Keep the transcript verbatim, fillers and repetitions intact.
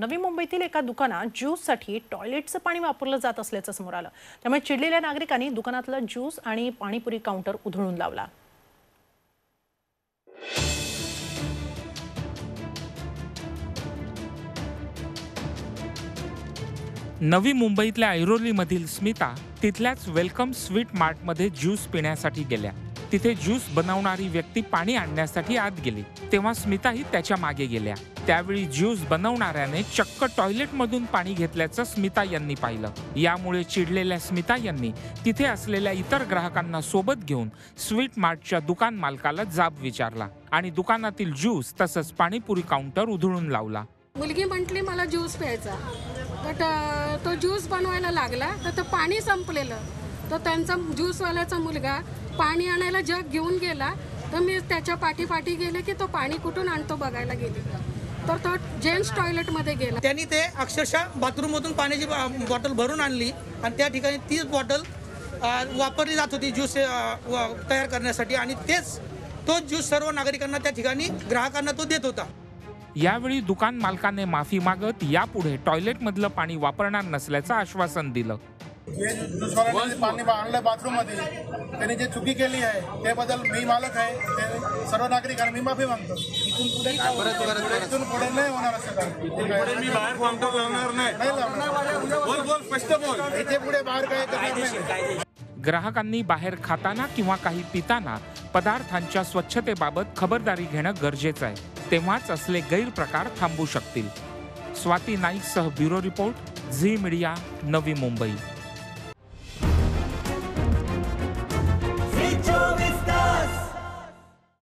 नवी मुंबईतील एका दुकानात ज्यूससाठी टॉयलेटचं पाणी वापरलं जात असल्याचं समोर आलं। त्यामुळे चिडलेल्या नागरिकांनी दुकानातलं ज्यूस आणि पाणीपुरी काउंटर उधळून लावला। नवी मुंबईतल्या ऐरोलीमधील स्मिता तिथल्याच वेलकम स्वीट मार्टमध्ये ज्यूस पिण्यासाठी गेल्या। तिथे ज्यूस बनवणारी व्यक्ती पाणी आणण्यासाठी आत गेली तेव्हा स्मिता ही त्याच्या मागे गेल्या। त्यावेळी ज्यूस बनवणाऱ्याने चक्क टॉयलेटमधून पाणी घेतल्याचं स्मिता यांनी पाहिलं। यामुळे चिडलेल्या स्मिता यांनी तिथे असलेल्या इतर ग्राहकांना सोबत घेऊन स्वीट मार्टच्या दुकान मालकाला जाब विचारला आणि दुकानातील ज्यूस तसंच पाणीपुरी काउंटर उधळून लावला। मुलगी म्हटली मला ज्यूस प्यायचा, बट तो ज्यूस बनवायला लागला तर पाणी संपलेलं। तो त्यांचा ज्यूसवाल्याचा मुलगा पाणी आणायला जग घेऊन गेला तर मी त्याच्या पाठीपाठी गेले की तो पाणी कुठून आणतो बघायला गेले तर तो जेंट्स टॉयलेट मध्ये गेला। त्यांनी ते अक्षरशः बाथरूम मधून पाण्याची बॉटल भरून आणली आणि त्या ठिकाणी तीच बॉटल वापरली जात होती ज्यूस तयार करण्यासाठी आणि तेच तो ज्यूस सर्व नागरिकांना त्या ठिकाणी ग्राहकांना तो देत होता। यावेळी दुकान मालकाने माफी मागत यापुढे टॉयलेट मधलं पाणी वापरणार नसल्याचं आश्वासन दिलं। पाणी आणलं बाथरूम मध्ये त्यांनी जे चुकी केली आहे त्याबद्दल मी मालक आहे सर्व नागरिकांना मी माफी मागतो। इथून पुढे नाही होणार असं मी बाहेर काउंटर लावणार नाही। इथे पुढे बाहेर काय करणार नाही। ग्राहकांनी बाहेर खाताना किंवा काही पिताना पदार्थांच्या स्वच्छतेबाबत खबरदारी घेणं गरजेचं आहे तेव्हाच असले गैरप्रकार थांबू शकतील। स्वाती नाईक सह bureau report Zee media Navi Mumbai.